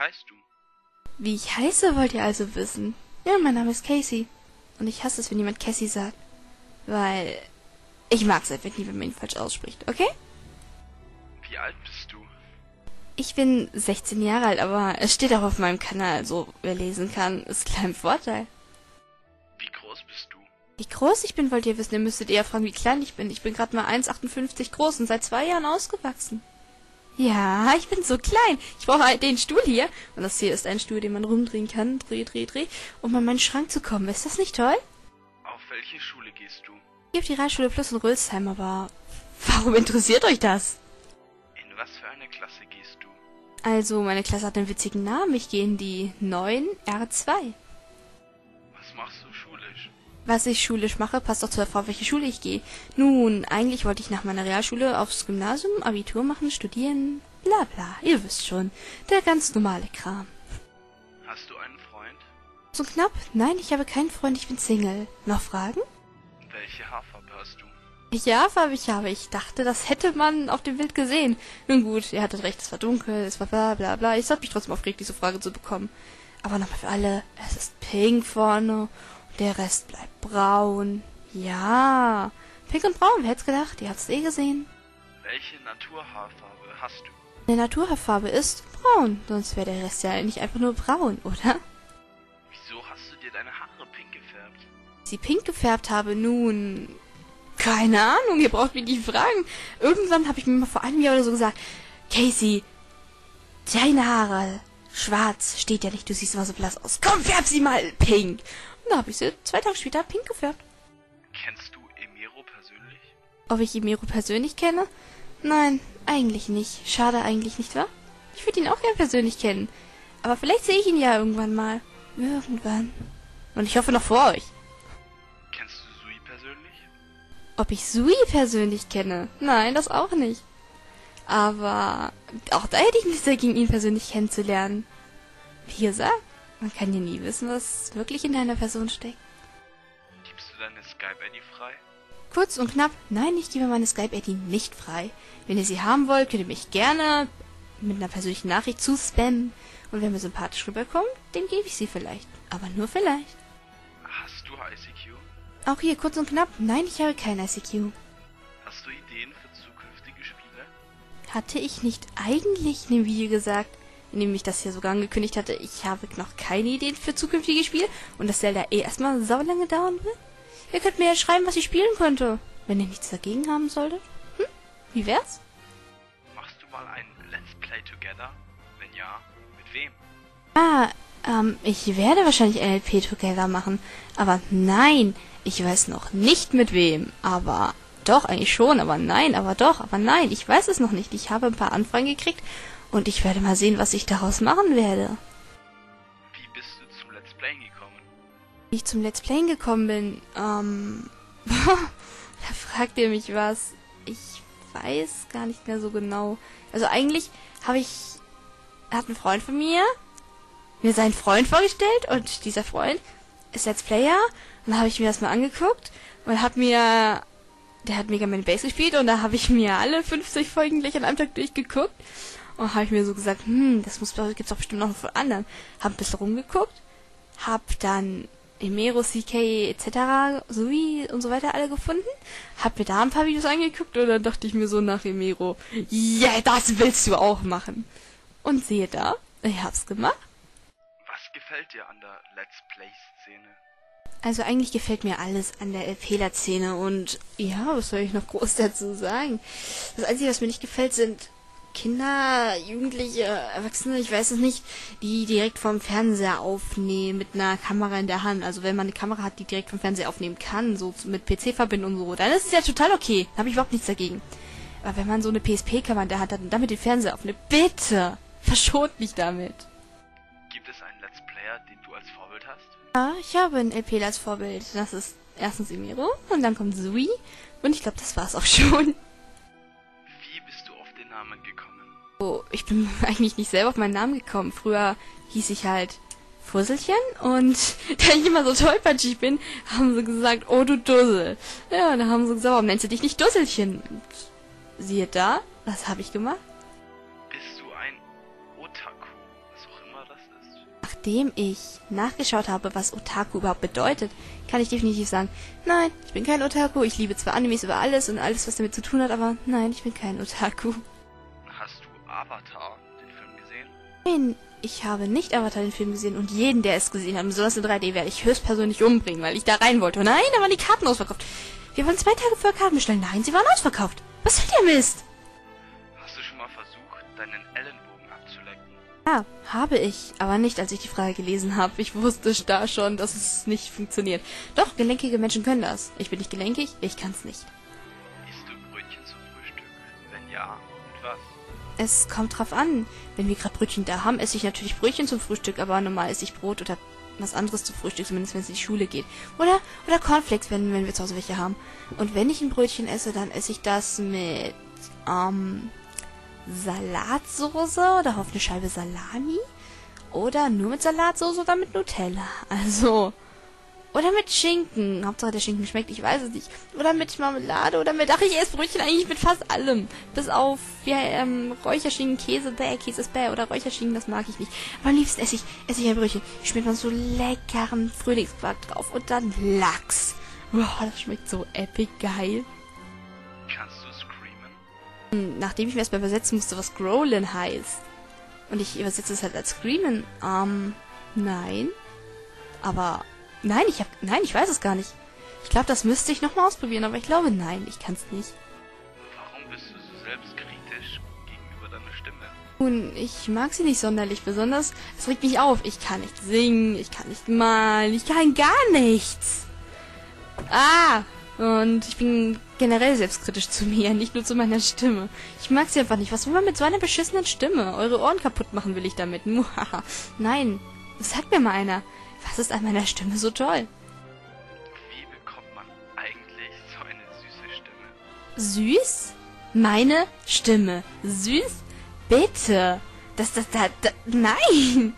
heißt du? Wie ich heiße, wollt ihr also wissen? Ja, mein Name ist Casey. Und ich hasse es, wenn jemand Cassie sagt. Weil ich mag es halt, wenn jemand ihn falsch ausspricht, okay? Wie alt bist du? Ich bin 16 Jahre alt, aber es steht auch auf meinem Kanal, so wer lesen kann, ist klar ein Vorteil. Wie groß bist du? Wie groß ich bin, wollt ihr wissen? Ihr müsstet eher fragen, wie klein ich bin. Ich bin gerade mal 1,58 groß und seit 2 Jahren ausgewachsen. Ja, ich bin so klein. Ich brauche halt den Stuhl hier. Und das hier ist ein Stuhl, den man rumdrehen kann. Dreh, dreh, dreh. Um an meinen Schrank zu kommen. Ist das nicht toll? Auf welche Schule gehst du? Ich gehe auf die Realschule Plus in Rülsheim, aber warum interessiert euch das? In was für eine Klasse gehst du? Also, meine Klasse hat einen witzigen Namen. Ich gehe in die 9R2. Was machst du schulisch? Was ich schulisch mache, passt doch zur Frage, auf welche Schule ich gehe. Nun, eigentlich wollte ich nach meiner Realschule aufs Gymnasium, Abitur machen, studieren, bla bla. Ihr wisst schon, der ganz normale Kram. Hast du einen Freund? So knapp? Nein, ich habe keinen Freund, ich bin Single. Noch Fragen? Welche Haarfarbe hast du? Welche Haarfarbe ich habe? Ich dachte, das hätte man auf dem Bild gesehen. Nun gut, ihr hattet recht, es war dunkel, es war bla bla bla. Ich habe mich trotzdem aufgeregt, diese Frage zu bekommen. Aber nochmal für alle, es ist pink vorne. Der Rest bleibt braun. Ja, pink und braun, wer hätte es gedacht? Ihr habt es eh gesehen. Welche Naturhaarfarbe hast du? Eine Naturhaarfarbe ist braun, sonst wäre der Rest ja nicht einfach nur braun, oder? Wieso hast du dir deine Haare pink gefärbt? Sie pink gefärbt habe? Nun, keine Ahnung, ihr braucht mich nicht fragen. Irgendwann habe ich mir mal vor einem Jahr oder so gesagt, Casey, deine Haare, schwarz, steht ja nicht, du siehst immer so blass aus. Komm, färb sie mal pink. Da habe ich sie 2 Tage später pink gefärbt. Kennst du Emiro persönlich? Ob ich Emiro persönlich kenne? Nein, eigentlich nicht. Schade eigentlich, nicht wahr? Ich würde ihn auch gern persönlich kennen. Aber vielleicht sehe ich ihn ja irgendwann mal. Irgendwann. Und ich hoffe noch vor euch. Kennst du Sui persönlich? Ob ich Sui persönlich kenne? Nein, das auch nicht. Aber auch da hätte ich nichts dagegen, ihn persönlich kennenzulernen. Wie gesagt. Man kann ja nie wissen, was wirklich in deiner Person steckt. Gibst du deine Skype-ID frei? Kurz und knapp, nein, ich gebe meine Skype-ID nicht frei. Wenn ihr sie haben wollt, könnt ihr mich gerne mit einer persönlichen Nachricht zuspammen. Und wenn mir sympathisch rüberkommt, dann gebe ich sie vielleicht. Aber nur vielleicht. Hast du ICQ? Auch hier, kurz und knapp, nein, ich habe kein ICQ. Hast du Ideen für zukünftige Spiele? Hatte ich nicht eigentlich in dem Video gesagt, indem ich das hier sogar angekündigt hatte, ich habe noch keine Ideen für zukünftige Spiele und dass Zelda eh erstmal sau lange dauern wird? Ihr könnt mir ja schreiben, was ich spielen könnte, wenn ihr nichts dagegen haben solltet. Hm? Wie wär's? Machst du mal ein Let's Play Together? Wenn ja, mit wem? Ich werde wahrscheinlich LP Together machen, aber nein, ich weiß noch nicht mit wem, aber doch, eigentlich schon, aber doch, aber nein, ich weiß es noch nicht. Ich habe ein paar Anfragen gekriegt. Und ich werde mal sehen, was ich daraus machen werde. Wie bist du zum Let's Playen gekommen? Wie ich zum Let's Playen gekommen bin? Da fragt ihr mich was. Ich weiß gar nicht mehr so genau. Also eigentlich hat ein Freund von mir seinen Freund vorgestellt. Und dieser Freund ist Let's Player. Und dann habe ich mir das mal angeguckt. Und der hat Mega Man Bass gespielt. Und da habe ich mir alle 50 Folgen gleich an einem Tag durchgeguckt. Und habe ich mir so gesagt, das gibt's doch bestimmt noch von anderen. Hab ein bisschen rumgeguckt, hab dann Emiro, CK, etc., Zui und so weiter alle gefunden, hab mir da ein paar Videos angeguckt und dann dachte ich mir so nach Emiro, ja, das willst du auch machen. Und siehe da, ich hab's gemacht. Was gefällt dir an der Let's Play-Szene? Also eigentlich gefällt mir alles an der LPler-Szene und ja, was soll ich noch groß dazu sagen? Das Einzige, was mir nicht gefällt, sind Kinder, Jugendliche, Erwachsene, ich weiß es nicht, die direkt vom Fernseher aufnehmen mit einer Kamera in der Hand. Also wenn man eine Kamera hat, die direkt vom Fernseher aufnehmen kann, so mit PC verbinden und so, dann ist es ja total okay. Da habe ich überhaupt nichts dagegen. Aber wenn man so eine PSP-Kamera in der Hand hat und damit den Fernseher aufnimmt, bitte, verschont mich damit. Gibt es einen Let's Player, den du als Vorbild hast? Ja, ich habe einen LPler als Vorbild. Das ist erstens Emiro und dann kommt Zui und ich glaube, das war's auch schon. Gekommen. Oh, ich bin eigentlich nicht selber auf meinen Namen gekommen. Früher hieß ich halt Fusselchen und da ich immer so tollpatschig bin, haben sie gesagt, oh du Dussel. Ja, und dann haben sie gesagt, warum nennst du dich nicht Dusselchen? Und siehe da, was habe ich gemacht? Bist du ein Otaku, was auch immer was ist. Nachdem ich nachgeschaut habe, was Otaku überhaupt bedeutet, kann ich definitiv sagen, nein, ich bin kein Otaku, ich liebe zwar Animes über alles und alles, was damit zu tun hat, aber nein, ich bin kein Otaku. Hast du Avatar, den Film, gesehen? Nein, ich habe nicht Avatar, den Film, gesehen und jeden, der es gesehen hat, besonders in 3D, werde ich höchstpersönlich umbringen, weil ich da rein wollte. Nein, da waren die Karten ausverkauft. Wir wollen 2 Tage vorher Karten bestellen. Nein, sie waren ausverkauft. Was soll der Mist? Hast du schon mal versucht, deinen Ellenbogen abzulecken? Ja, habe ich. Aber nicht, als ich die Frage gelesen habe. Ich wusste da schon, dass es nicht funktioniert. Doch, gelenkige Menschen können das. Ich bin nicht gelenkig, ich kann's nicht. Isst du Brötchen zum Frühstück? Wenn ja, mit was? Es kommt drauf an. Wenn wir gerade Brötchen da haben, esse ich natürlich Brötchen zum Frühstück, aber normal esse ich Brot oder was anderes zu Frühstück, zumindest wenn es in die Schule geht. Oder Cornflakes, wenn wir zu Hause welche haben. Und wenn ich ein Brötchen esse, dann esse ich das mit Salatsauce oder auf eine Scheibe Salami. Oder nur mit Salatsauce oder mit Nutella. Also. Oder mit Schinken. Hauptsache der Schinken schmeckt, ich weiß es nicht. Oder mit Marmelade oder mit... Ach, ich esse Brötchen eigentlich mit fast allem. Bis auf Räucherschinken, Käse, bäh, Käse ist bäh. Oder Räucherschinken, das mag ich nicht. Aber am liebsten esse ich ein Brötchen. Schmeckt man so leckeren Frühlingsquark drauf. Und dann Lachs. Wow, das schmeckt so epic geil. Kannst du screamen? Nachdem ich mir erstmal übersetzen musste, was Growlin heißt. Und ich übersetze es halt als screamen. Nein. Aber... Nein, ich weiß es gar nicht. Ich glaube, das müsste ich nochmal ausprobieren, aber ich glaube, nein, ich kann's nicht. Warum bist du so selbstkritisch gegenüber deiner Stimme? Nun, ich mag sie nicht sonderlich, besonders es regt mich auf. Ich kann nicht singen, ich kann nicht malen, ich kann gar nichts. Und ich bin generell selbstkritisch zu mir, nicht nur zu meiner Stimme. Ich mag sie einfach nicht. Was will man mit so einer beschissenen Stimme? Eure Ohren kaputt machen will ich damit. Nein, das sagt mir mal einer. Was ist an meiner Stimme so toll? Wie bekommt man eigentlich so eine süße Stimme? Süß? Meine Stimme. Süß? Bitte. Nein!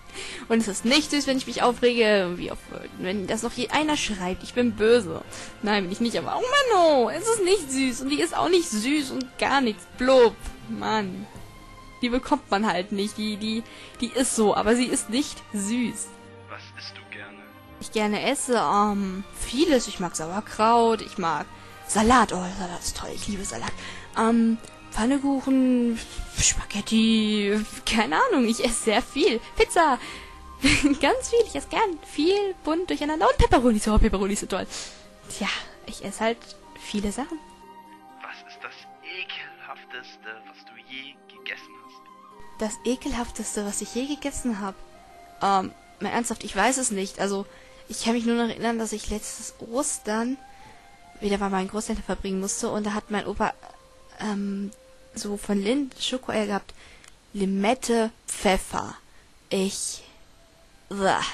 Und es ist nicht süß, wenn ich mich aufrege, wie wenn das noch je einer schreibt, ich bin böse. Nein, bin ich nicht, aber oh Mann, oh, es ist nicht süß und die ist auch nicht süß und gar nichts. Blub. Mann. Die bekommt man halt nicht. Die ist so, aber sie ist nicht süß. Was isst du gerne? Ich gerne esse, vieles. Ich mag Sauerkraut, ich mag Salat. Oh, Salat ist toll, ich liebe Salat. Pfannekuchen, Spaghetti, keine Ahnung, ich esse sehr viel. Pizza, ganz viel, ich esse gern viel bunt durcheinander. Und Peperonis, oh, Peperonis sind toll. Tja, ich esse halt viele Sachen. Was ist das Ekelhafteste, was du je gegessen hast? Das Ekelhafteste, was ich je gegessen habe? Mal ernsthaft, ich weiß es nicht. Also, ich kann mich nur noch erinnern, dass ich letztes Ostern wieder bei meinen Großeltern verbringen musste und da hat mein Opa so von Lind Schokoeier gehabt. Limette, Pfeffer.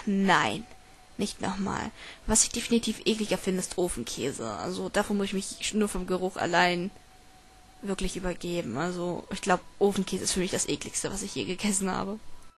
Nein. Nicht nochmal. Was ich definitiv ekliger finde, ist Ofenkäse. Also, davon muss ich mich nur vom Geruch allein wirklich übergeben. Also, ich glaube, Ofenkäse ist für mich das ekligste, was ich je gegessen habe.